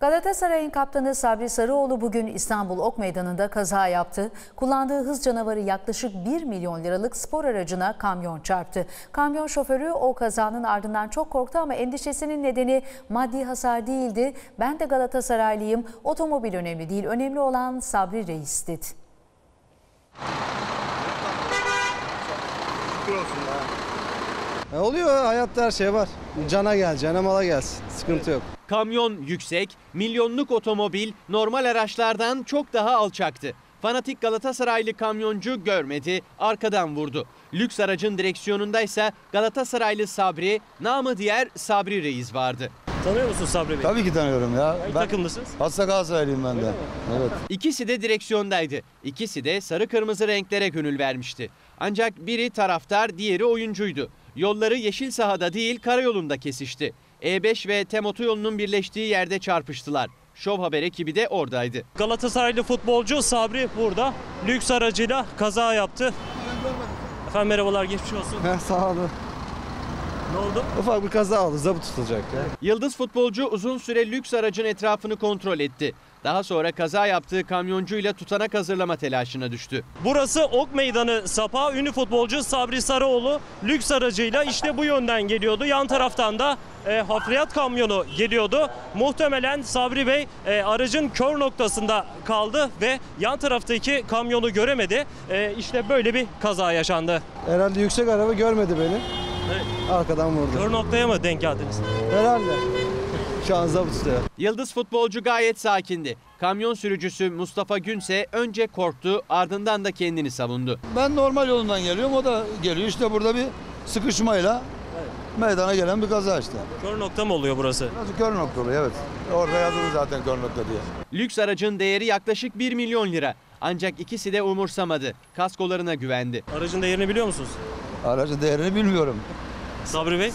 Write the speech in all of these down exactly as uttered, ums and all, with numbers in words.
Galatasaray'ın kaptanı Sabri Sarıoğlu bugün İstanbul Okmeydanı'nda kaza yaptı. Kullandığı hız canavarı yaklaşık bir milyon liralık spor aracına kamyon çarptı. Kamyon şoförü o kazanın ardından çok korktu ama endişesinin nedeni maddi hasar değildi. Ben de Galatasaraylıyım, otomobil önemli değil, önemli olan Sabri Reis dedi. Ne oluyor? Hayatta her şey var. Cana gel, cana mala gelsin. Sıkıntı yok. Kamyon yüksek, milyonluk otomobil normal araçlardan çok daha alçaktı. Fanatik Galatasaraylı kamyoncu görmedi, arkadan vurdu. Lüks aracın direksiyonundaysa Galatasaraylı Sabri, namı diğer Sabri Reis vardı. Tanıyor musun Sabri Bey? Tabii ki tanıyorum ya. Ben, takımlısınız? Hasta Galatasaraylıyım ben de. Evet. İkisi de direksiyondaydı. İkisi de sarı kırmızı renklere gönül vermişti. Ancak biri taraftar, diğeri oyuncuydu. Yolları yeşil sahada değil, karayolunda kesişti. E beş ve TEM otoyolunun birleştiği yerde çarpıştılar. Şov Haber ekibi de oradaydı. Galatasaraylı futbolcu Sabri burada lüks aracıyla kaza yaptı. Efendim merhabalar, geçmiş olsun. Heh, sağ olun. Ne oldu? Ufak bir kaza oldu, zabıt tutulacak ya. Yıldız futbolcu uzun süre lüks aracın etrafını kontrol etti. Daha sonra kaza yaptığı kamyoncuyla tutanak hazırlama telaşına düştü. Burası Okmeydanı Sapa. Ünlü futbolcu Sabri Sarıoğlu lüks aracıyla işte bu yönden geliyordu. Yan taraftan da e, hafriyat kamyonu geliyordu. Muhtemelen Sabri Bey e, aracın kör noktasında kaldı ve yan taraftaki kamyonu göremedi. E, işte böyle bir kaza yaşandı. Herhalde yüksek araba görmedi beni. Evet. Arkadan vurdu. Kör noktaya mı denk geldiniz? Herhalde. Yıldız futbolcu gayet sakindi. Kamyon sürücüsü Mustafa Günse önce korktu, ardından da kendini savundu. Ben normal yolundan geliyorum, o da geliyor. İşte burada bir sıkışmayla meydana gelen bir kaza işte. Kör nokta mı oluyor burası? Burası kör nokta oluyor, evet. Orada yazılı zaten kör nokta diye. Lüks aracın değeri yaklaşık bir milyon lira. Ancak ikisi de umursamadı. Kaskolarına güvendi. Aracın değerini biliyor musunuz? Aracın değerini bilmiyorum. Sabri Bey?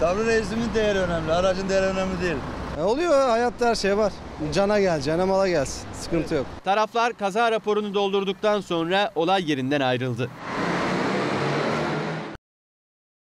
Sabri Reis'in değeri önemli, aracın değeri önemli değil. Ne oluyor? Hayatta her şey var. Cana gel, cana mala gelsin. Sıkıntı yok. Taraflar kaza raporunu doldurduktan sonra olay yerinden ayrıldı.